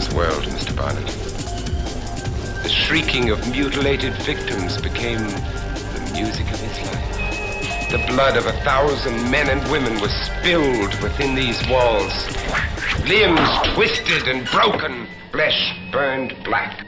civilized world, Mr. Barnett. The shrieking of mutilated victims became the music of his life. The blood of 1,000 men and women was spilled within these walls. Limbs twisted and broken, flesh burned black.